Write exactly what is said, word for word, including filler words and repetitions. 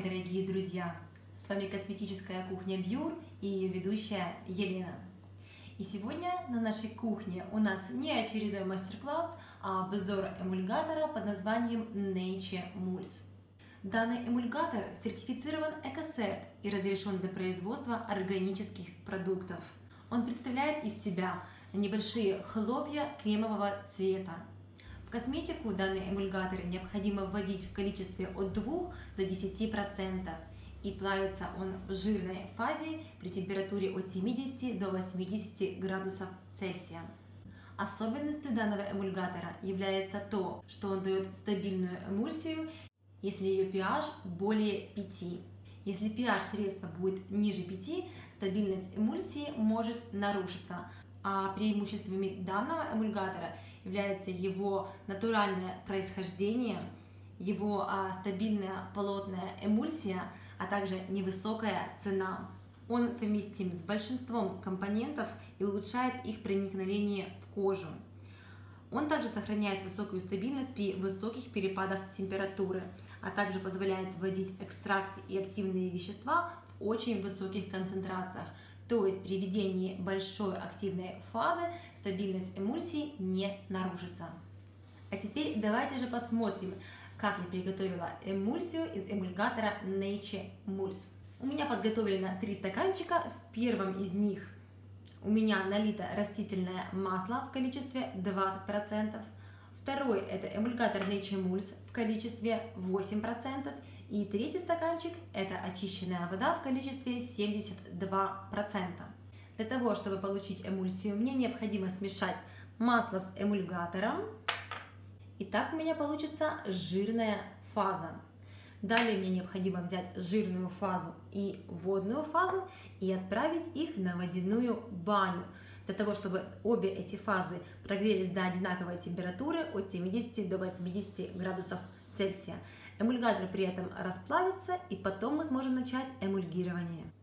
мои дорогие друзья! С вами косметическая кухня Бьюр и ее ведущая Елена. И сегодня на нашей кухне у нас не очередной мастер-класс, а обзор эмульгатора под названием Nature Mulse. Данный эмульгатор сертифицирован EcoCert и разрешен для производства органических продуктов. Он представляет из себя небольшие хлопья кремового цвета. В косметику данные эмульгаторы необходимо вводить в количестве от двух до десяти процентов, и плавится он в жирной фазе при температуре от семидесяти до восьмидесяти градусов Цельсия. Особенностью данного эмульгатора является то, что он дает стабильную эмульсию, если ее pH более пяти. Если pH средства будет ниже пяти, стабильность эмульсии может нарушиться. А преимуществами данного эмульгатора является его натуральное происхождение, его а, стабильная плотная эмульсия, а также невысокая цена. Он совместим с большинством компонентов и улучшает их проникновение в кожу. Он также сохраняет высокую стабильность при высоких перепадах температуры, а также позволяет вводить экстракты и активные вещества в очень высоких концентрациях. То есть при введении большой активной фазы стабильность эмульсии не нарушится. А теперь давайте же посмотрим, как я приготовила эмульсию из эмульгатора Nature Mulse. У меня подготовлено три стаканчика. В первом из них у меня налито растительное масло в количестве двадцать процентов. Второй это эмульгатор Nature Mulse в количестве восемь процентов. И третий стаканчик – это очищенная вода в количестве семьдесят два процента. Для того, чтобы получить эмульсию, мне необходимо смешать масло с эмульгатором. И так у меня получится жирная фаза. Далее мне необходимо взять жирную фазу и водную фазу и отправить их на водяную баню, для того, чтобы обе эти фазы прогрелись до одинаковой температуры от семидесяти до восьмидесяти градусов Цельсия. Эмульгатор при этом расплавится, и потом мы сможем начать эмульгирование.